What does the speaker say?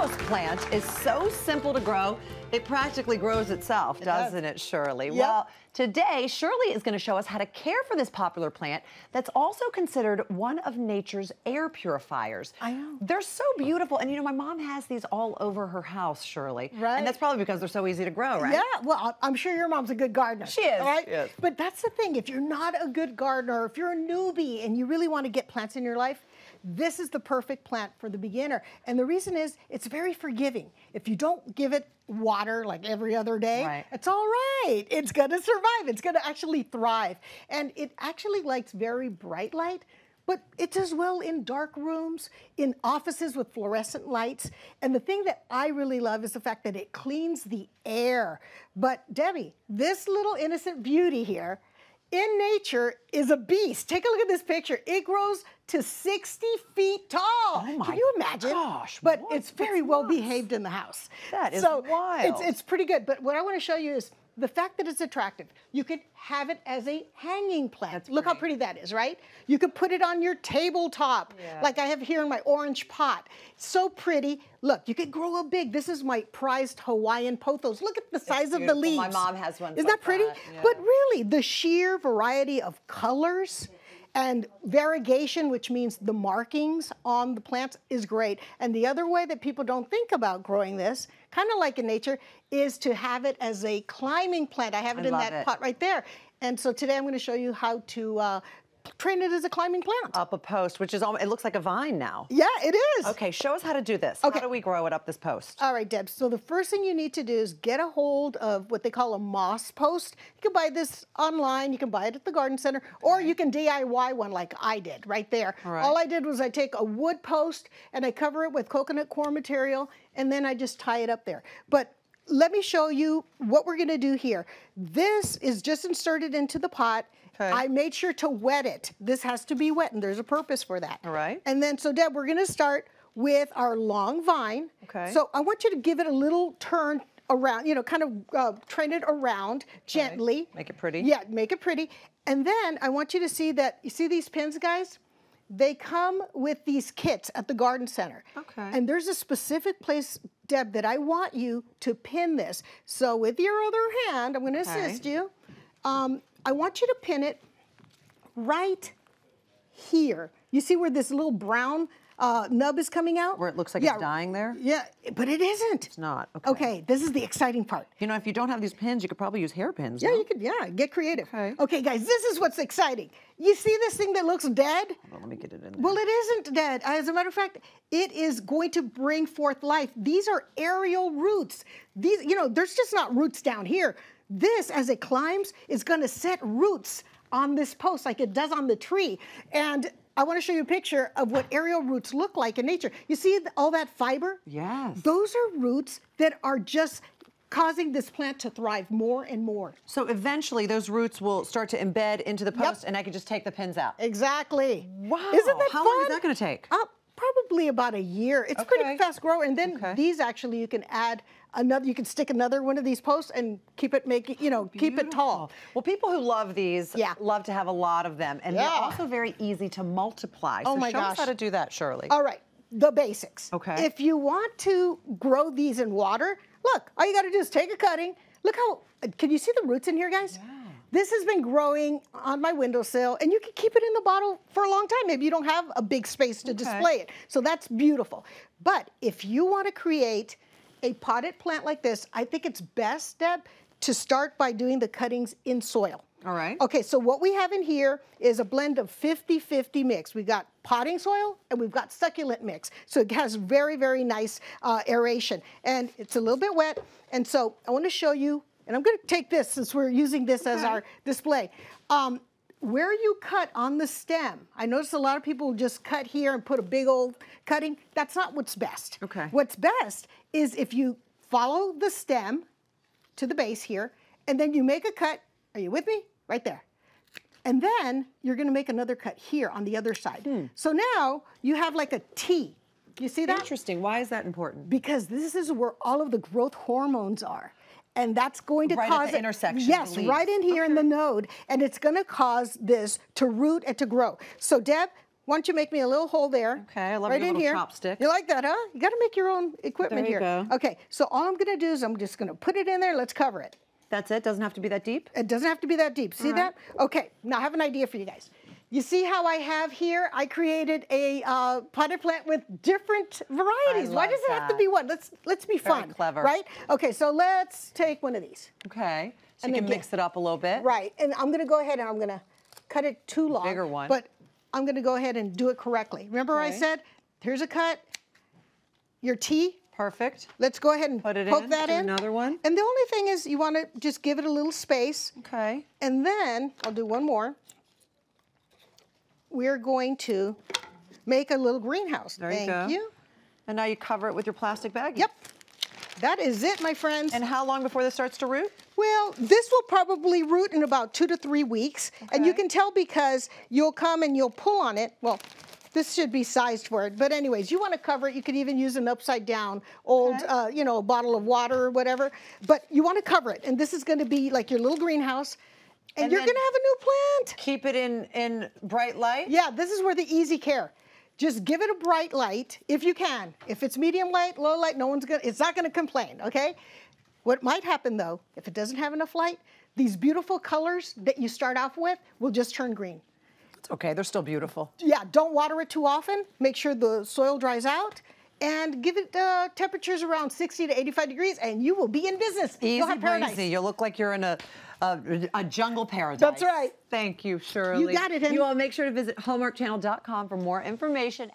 Pothos plant is so simple to grow, it practically grows itself, doesn't it, Shirley? Yep. Well, today, Shirley is going to show us how to care for this popular plant that's also considered one of nature's air purifiers. I know. They're so beautiful. And, you know, my mom has these all over her house, Shirley. Right. And that's probably because they're so easy to grow, right? Yeah. Well, I'm sure your mom's a good gardener. She is. Right? She is. But that's the thing. If you're not a good gardener, if you're a newbie and you really want to get plants in your life, this is the perfect plant for the beginner. And the reason is it's very forgiving. If you don't give it water like every other day, it's all right. It's going to survive. It's going to actually thrive. And it actually likes very bright light, but it does well in dark rooms, in offices with fluorescent lights. And the thing that I really love is the fact that it cleans the air. But Debbie, this little innocent beauty here, in nature is a beast. Take a look at this picture. It grows to 60 feet tall. Oh my, can you imagine? Gosh, but what? It's very well behaved in the house. That is so wild. It's pretty good. But what I want to show you is the fact that it's attractive. You could have it as a hanging plant. That's look how pretty that is, right? You could put it on your tabletop, like I have here in my orange pot. So pretty. Look, you could grow it big. This is my prized Hawaiian pothos. Look at the size of the leaves. My mom has one. Isn't that pretty? Yeah. But really, the sheer variety of colors and variegation, which means the markings on the plants, is great. And the other way that people don't think about growing this, kind of like in nature, is to have it as a climbing plant. I have it in that pot right there. And so today I'm going to show you how to train it as a climbing plant. Up a post, which is, it looks like a vine now. Yeah, it is. Okay, show us how to do this. Okay. How do we grow it up this post? All right, Deb, so the first thing you need to do is get a hold of what they call a moss post. You can buy this online, you can buy it at the garden center, or you can DIY one like I did right there. All I did was I take a wood post and I cover it with coconut core material, and then I just tie it up there. But let me show you what we're gonna do here. This is just inserted into the pot. Okay. I made sure to wet it. This has to be wet, and there's a purpose for that. All right. And then, so Deb, we're gonna start with our long vine. Okay. So I want you to give it a little turn around, you know, kind of train it around gently. Make it pretty. Yeah, make it pretty. And then I want you to see that, you see these pins, guys? They come with these kits at the garden center. Okay. And there's a specific place, Deb, that I want you to pin this. So with your other hand, I'm gonna assist you. I want you to pin it right here. You see where this little brown nub is coming out? Where it looks like it's dying there? Yeah, but it isn't. It's not, okay. Okay, this is the exciting part. You know, if you don't have these pins, you could probably use hairpins. Yeah, you could, get creative. Okay. Okay, guys, this is what's exciting. You see this thing that looks dead? Well, let me get it in there. Well, it isn't dead. As a matter of fact, it is going to bring forth life. These are aerial roots. These, you know, there's just not roots down here. This, as it climbs, is gonna set roots on this post like it does on the tree. And I wanna show you a picture of what aerial roots look like in nature. You see all that fiber? Yes. Those are roots that are just causing this plant to thrive more and more. So eventually those roots will start to embed into the post and I can just take the pins out. Exactly. Wow. Isn't that fun? How long is that gonna take? Probably about a year. It's pretty fast grower. And then these actually you can add another, you can stick another one of these posts and keep it keep it tall. Well, people who love these love to have a lot of them. And they're also very easy to multiply. So show us how to do that, Shirley. All right, the basics. Okay. If you want to grow these in water, look, all you gotta do is take a cutting. Look how, can you see the roots in here, guys? Yeah. This has been growing on my windowsill, and you can keep it in the bottle for a long time. Maybe you don't have a big space to display it. So that's beautiful. But if you wanna create a potted plant like this, I think it's best, Deb, to start by doing the cuttings in soil. All right. Okay, so what we have in here is a blend of 50-50 mix. We've got potting soil and we've got succulent mix. So it has very, very nice aeration. And it's a little bit wet. And so I wanna show you, and I'm gonna take this since we're using this as our display. Where you cut on the stem, I notice a lot of people just cut here and put a big old cutting. That's not what's best. Okay. What's best is if you follow the stem to the base here, and then you make a cut, are you with me? Right there. And then you're gonna make another cut here on the other side. So now you have like a T. You see that? Interesting, why is that important? Because this is where all of the growth hormones are. And that's going to cause at the intersection. Yes, right in here in the node. And it's gonna cause this to root and to grow. So Deb, Why don't you make me a little hole there? Okay, I love right your little chopstick. You like that, huh? You got to make your own equipment here. There you go. Okay, so all I'm going to do is I'm just going to put it in there. Let's cover it. That's it? Doesn't have to be that deep? It doesn't have to be that deep. See that? Okay, now I have an idea for you guys. You see how I have here? I created a potted plant with different varieties. Why does it have to be one? Let's be fun. Very clever. Right? Okay, so let's take one of these. Okay, so you can mix it up a little bit. Right, and I'm going to go ahead and I'm going to cut it too long. Bigger one. But I'm going to go ahead and do it correctly. Remember I said, here's a cut, your T. Perfect. Let's go ahead and poke that in. Another one. And the only thing is you want to just give it a little space. Okay. And then I'll do one more. We're going to make a little greenhouse. There you go. Thank you. And now you cover it with your plastic bag. Yep. That is it, my friends. And how long before this starts to root? Well, this will probably root in about 2 to 3 weeks. Okay. And you can tell because you'll come and you'll pull on it. Well, this should be sized for it. But anyways, you want to cover it. You could even use an upside down old, you know, bottle of water or whatever. But you want to cover it. And this is going to be like your little greenhouse. And you're going to have a new plant. Keep it in bright light? Yeah, this is where the easy care. Just give it a bright light if you can. If it's medium light, low light, no one's gonna, it's not gonna complain, okay? What might happen though, if it doesn't have enough light, these beautiful colors that you start off with will just turn green. It's okay, they're still beautiful. Yeah, don't water it too often. Make sure the soil dries out and give it temperatures around 60 to 85 degrees and you will be in business. Easy, you'll have paradise. Easy. You'll look like you're in a jungle paradise. That's right. Thank you, Shirley. You got it, honey. You all make sure to visit hallmarkchannel.com for more information.